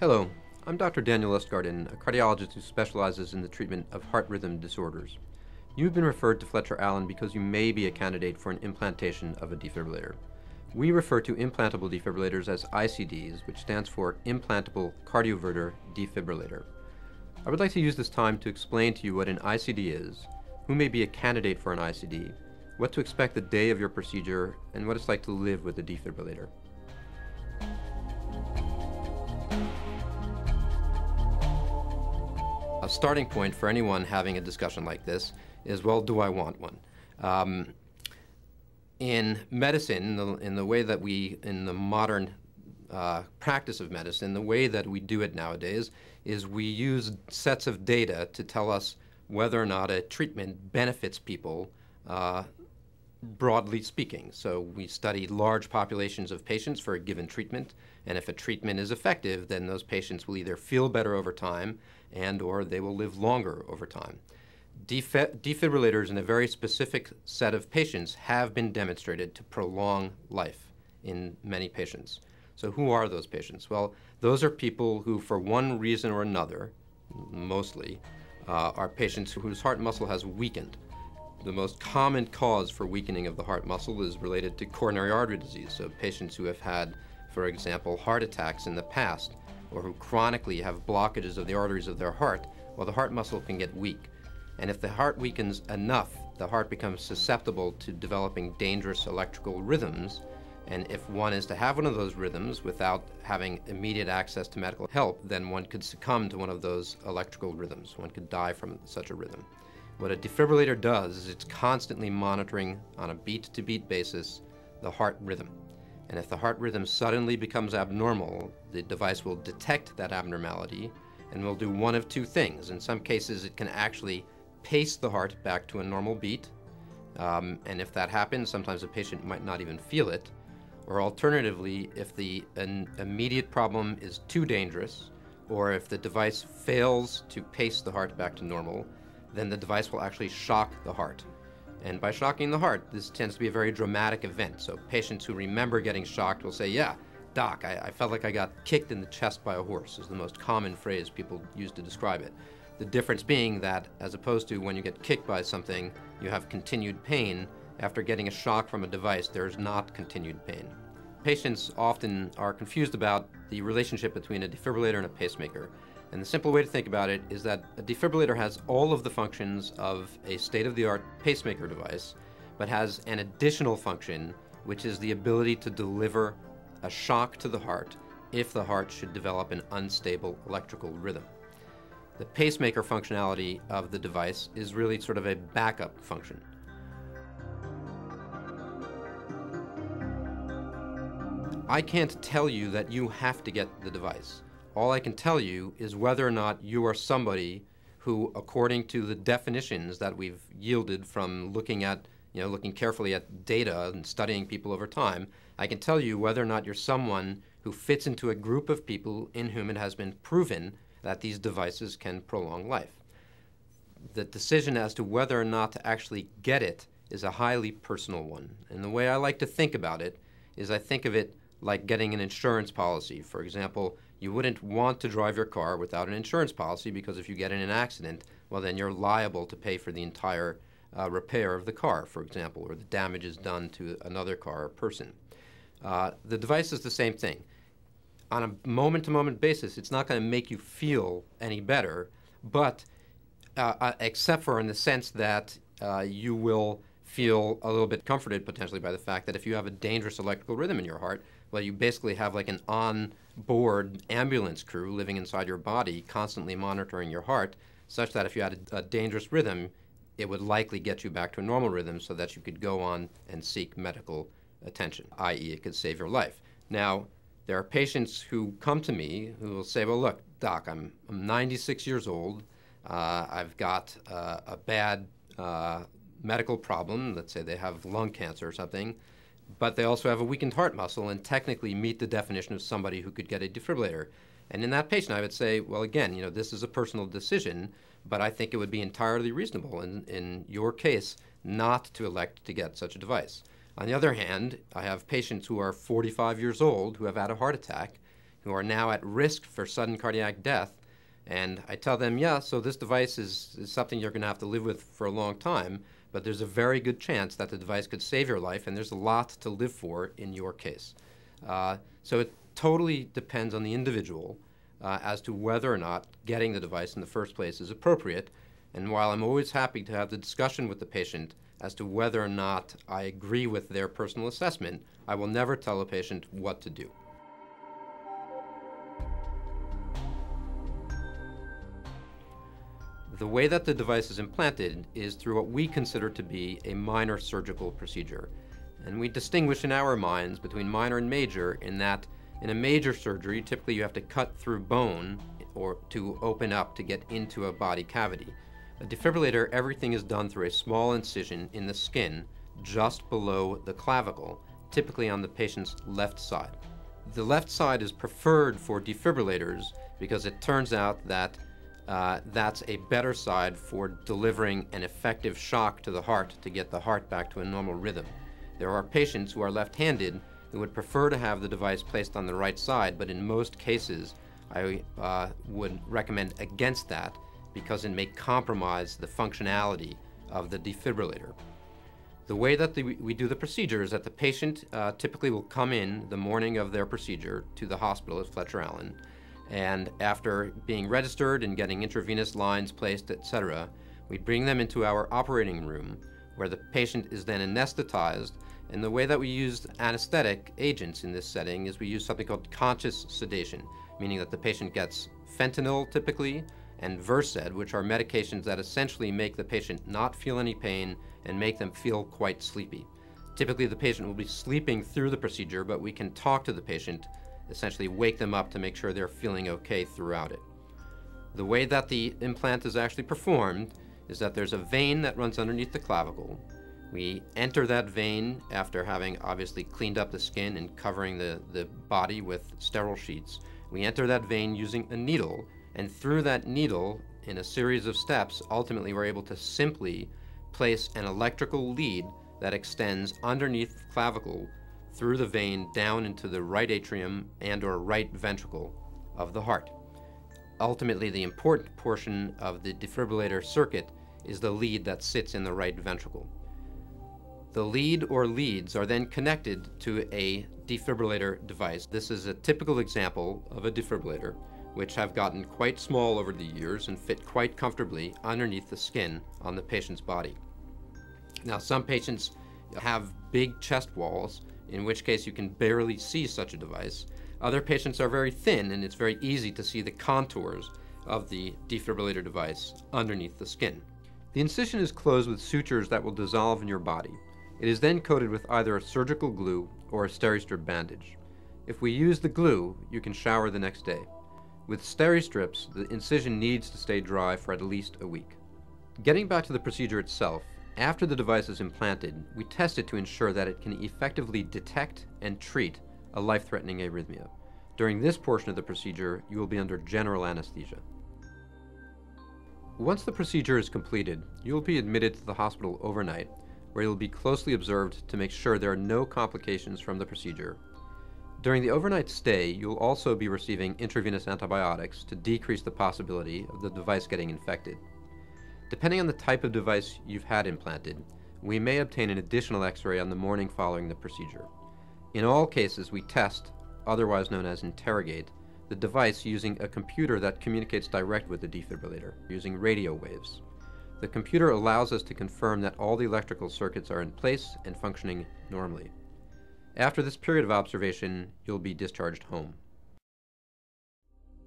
Hello, I'm Dr. Daniel Lustgarten, a cardiologist who specializes in the treatment of heart rhythm disorders. You've been referred to Fletcher Allen because you may be a candidate for an implantation of a defibrillator. We refer to implantable defibrillators as ICDs, which stands for Implantable Cardioverter Defibrillator. I would like to use this time to explain to you what an ICD is, who may be a candidate for an ICD, what to expect the day of your procedure, and what it's like to live with a defibrillator. A starting point for anyone having a discussion like this is, well, do I want one? In medicine, in the modern practice of medicine, the way that we do it nowadays is we use sets of data to tell us whether or not a treatment benefits people, broadly speaking. So we study large populations of patients for a given treatment, and if a treatment is effective, then those patients will either feel better over time and/or they will live longer over time. Defibrillators in a very specific set of patients have been demonstrated to prolong life in many patients. So who are those patients? Well, those are people who, for one reason or another, mostly, are patients whose heart muscle has weakened. The most common cause for weakening of the heart muscle is related to coronary artery disease, so patients who have had, for example, heart attacks in the past, or who chronically have blockages of the arteries of their heart. Well, the heart muscle can get weak. And if the heart weakens enough, the heart becomes susceptible to developing dangerous electrical rhythms. And if one is to have one of those rhythms without having immediate access to medical help, then one could succumb to one of those electrical rhythms. One could die from such a rhythm. What a defibrillator does is it's constantly monitoring on a beat-to-beat basis the heart rhythm. And if the heart rhythm suddenly becomes abnormal, the device will detect that abnormality and will do one of two things. In some cases, it can actually pace the heart back to a normal beat. And if that happens, sometimes a patient might not even feel it. Or alternatively, if the immediate problem is too dangerous, or if the device fails to pace the heart back to normal, then the device will actually shock the heart. And by shocking the heart, this tends to be a very dramatic event. So patients who remember getting shocked will say, yeah, doc, I felt like I got kicked in the chest by a horse, is the most common phrase people use to describe it. The difference being that, as opposed to when you get kicked by something, you have continued pain. After getting a shock from a device, there is not continued pain. Patients often are confused about the relationship between a defibrillator and a pacemaker. And the simple way to think about it is that a defibrillator has all of the functions of a state-of-the-art pacemaker device, but has an additional function, which is the ability to deliver a shock to the heart if the heart should develop an unstable electrical rhythm. The pacemaker functionality of the device is really sort of a backup function. I can't tell you that you have to get the device. All I can tell you is whether or not you are somebody who, according to the definitions that we've yielded from looking at, looking carefully at data and studying people over time, I can tell you whether or not you're someone who fits into a group of people in whom it has been proven that these devices can prolong life. The decision as to whether or not to actually get it is a highly personal one. And the way I like to think about it is I think of it like getting an insurance policy. For example, you wouldn't want to drive your car without an insurance policy because if you get in an accident, well, then you're liable to pay for the entire repair of the car, for example, or the damages done to another car or person. The device is the same thing. On a moment-to-moment basis, it's not going to make you feel any better, but except for in the sense that you will feel a little bit comforted potentially by the fact that if you have a dangerous electrical rhythm in your heart, well, you basically have like an on-board ambulance crew living inside your body, constantly monitoring your heart, such that if you had a dangerous rhythm, it would likely get you back to a normal rhythm so that you could go on and seek medical attention, i.e. it could save your life. Now, there are patients who come to me who will say, well, look, doc, I'm 96 years old. I've got a bad medical problem, let's say they have lung cancer or something, but they also have a weakened heart muscle and technically meet the definition of somebody who could get a defibrillator. And in that patient, I would say, well, again, this is a personal decision, but I think it would be entirely reasonable in your case not to elect to get such a device. On the other hand, I have patients who are 45 years old who have had a heart attack, who are now at risk for sudden cardiac death. And I tell them, yeah, so this device is something you're going to have to live with for a long time, but there's a very good chance that the device could save your life, and there's a lot to live for in your case. So it totally depends on the individual as to whether or not getting the device in the first place is appropriate. And while I'm always happy to have the discussion with the patient as to whether or not I agree with their personal assessment, I will never tell a patient what to do. The way that the device is implanted is through what we consider to be a minor surgical procedure. And we distinguish in our minds between minor and major in that in a major surgery, typically you have to cut through bone or to open up to get into a body cavity. A defibrillator, everything is done through a small incision in the skin just below the clavicle, typically on the patient's left side. The left side is preferred for defibrillators because it turns out that that's a better side for delivering an effective shock to the heart to get the heart back to a normal rhythm. There are patients who are left-handed who would prefer to have the device placed on the right side, but in most cases, I would recommend against that because it may compromise the functionality of the defibrillator. The way that we do the procedure is that the patient typically will come in the morning of their procedure to the hospital at Fletcher Allen, and after being registered and getting intravenous lines placed, etc., we bring them into our operating room where the patient is then anesthetized. And the way that we use anesthetic agents in this setting is we use something called conscious sedation, meaning that the patient gets fentanyl typically and Versed, which are medications that essentially make the patient not feel any pain and make them feel quite sleepy. Typically the patient will be sleeping through the procedure, but we can talk to the patient, essentially wake them up to make sure they're feeling okay throughout it. The way that the implant is actually performed is that there's a vein that runs underneath the clavicle. We enter that vein after having obviously cleaned up the skin and covering the body with sterile sheets. We enter that vein using a needle, and through that needle, in a series of steps, ultimately we're able to simply place an electrical lead that extends underneath the clavicle through the vein down into the right atrium and or right ventricle of the heart. Ultimately, the important portion of the defibrillator circuit is the lead that sits in the right ventricle. The lead or leads are then connected to a defibrillator device. This is a typical example of a defibrillator, which have gotten quite small over the years and fit quite comfortably underneath the skin on the patient's body. Now, some patients have big chest walls, in which case you can barely see such a device. Other patients are very thin, and it's very easy to see the contours of the defibrillator device underneath the skin. The incision is closed with sutures that will dissolve in your body. It is then coated with either a surgical glue or a SteriStrip bandage. If we use the glue, you can shower the next day. With SteriStrips, the incision needs to stay dry for at least a week. Getting back to the procedure itself, after the device is implanted, we test it to ensure that it can effectively detect and treat a life-threatening arrhythmia. During this portion of the procedure, you will be under general anesthesia. Once the procedure is completed, you will be admitted to the hospital overnight, where you will be closely observed to make sure there are no complications from the procedure. During the overnight stay, you will also be receiving intravenous antibiotics to decrease the possibility of the device getting infected. Depending on the type of device you've had implanted, we may obtain an additional x-ray on the morning following the procedure. In all cases, we test, otherwise known as interrogate, the device using a computer that communicates direct with the defibrillator, using radio waves. The computer allows us to confirm that all the electrical circuits are in place and functioning normally. After this period of observation, you'll be discharged home.